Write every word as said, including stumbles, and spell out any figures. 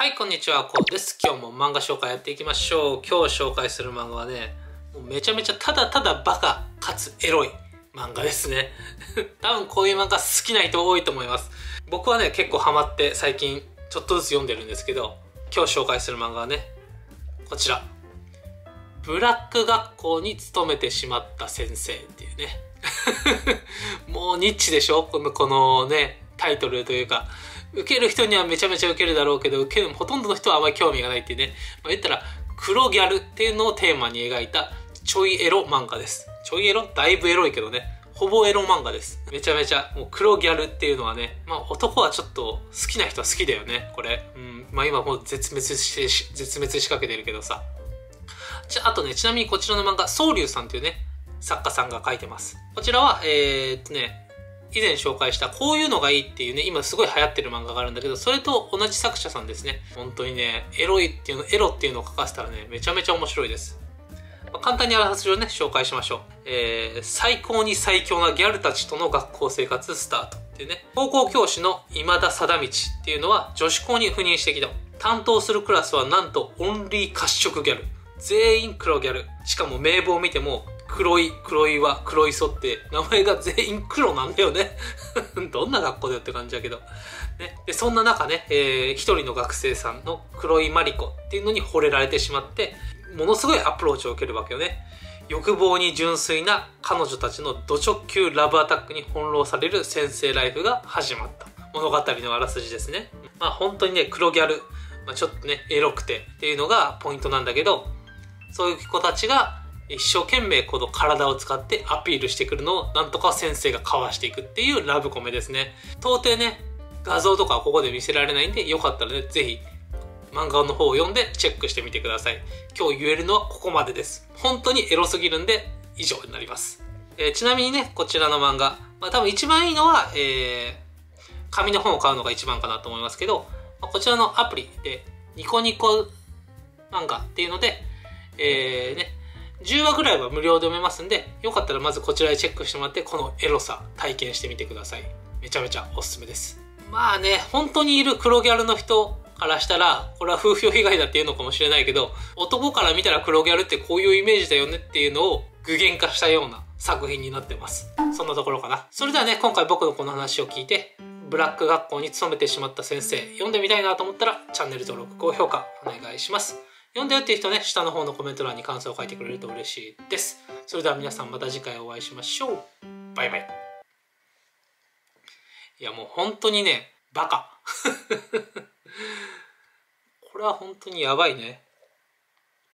はい、こんにちは、こうです。今日も漫画紹介やっていきましょう。今日紹介する漫画はね、もうめちゃめちゃただただバカかつエロい漫画ですね。多分こういう漫画好きな人多いと思います。僕はね、結構ハマって最近ちょっとずつ読んでるんですけど、今日紹介する漫画はね、こちら。ブラック学校に勤めてしまった先生っていうね。もうニッチでしょ?この、このね、タイトルというか。受ける人にはめちゃめちゃ受けるだろうけど、受けるほとんどの人はあまり興味がないっていうね、まあ、言ったら黒ギャルっていうのをテーマに描いたちょいエロ漫画です。ちょいエロだいぶエロいけどね、ほぼエロ漫画です。めちゃめちゃもう黒ギャルっていうのはね、まあ、男はちょっと好きな人は好きだよねこれ、うん、まあ今もう絶滅してし絶滅しかけてるけどさ。じゃあとね、ちなみにこちらの漫画、宗龍さんっていうね作家さんが描いてます。こちらはえー、っとね以前紹介したこういうのがいいっていうね、今すごい流行ってる漫画があるんだけど、それと同じ作者さんですね。本当にね、エロいっていうの、エロっていうのを書かせたらね、めちゃめちゃ面白いです。まあ、簡単にあらすじをね、紹介しましょう。えー、最高に最強なギャルたちとの学校生活スタートっていうね、高校教師の今田貞道っていうのは女子校に赴任してきた。担当するクラスはなんとオンリー褐色ギャル。全員黒ギャル。しかも名簿を見ても、黒い、黒いは黒いそって、名前が全員黒なんだよね。どんな学校だよって感じだけど。ね、でそんな中ね、えー、一人の学生さんの黒いマリコっていうのに惚れられてしまって、ものすごいアプローチを受けるわけよね。欲望に純粋な彼女たちのド直球ラブアタックに翻弄される先生ライフが始まった物語のあらすじですね。まあ本当にね、黒ギャル、まあ、ちょっとね、エロくてっていうのがポイントなんだけど、そういう子たちが、一生懸命この体を使ってアピールしてくるのをなんとか先生がかわしていくっていうラブコメですね。到底ね、画像とかはここで見せられないんで、よかったらね、ぜひ漫画の方を読んでチェックしてみてください。今日言えるのはここまでです。本当にエロすぎるんで以上になります。えー、ちなみにね、こちらの漫画、まあ、多分一番いいのは、えー、紙の本を買うのが一番かなと思いますけど、こちらのアプリでニコニコ漫画っていうので、えー、ね、じゅうわぐらいは無料で読めますんで、よかったらまずこちらでチェックしてもらって、このエロさ体験してみてください。めちゃめちゃおすすめです。まあね、本当にいる黒ギャルの人からしたら、これは風評被害だっていうのかもしれないけど、男から見たら黒ギャルってこういうイメージだよねっていうのを具現化したような作品になってます。そんなところかな。それではね、今回僕のこの話を聞いて、ブラック学校に勤めてしまった先生、読んでみたいなと思ったら、チャンネル登録、高評価お願いします。読んだよっていう人ね、下の方のコメント欄に感想を書いてくれると嬉しいです。それでは皆さんまた次回お会いしましょう。バイバイ。いやもう本当にね、バカ。これは本当にやばいね。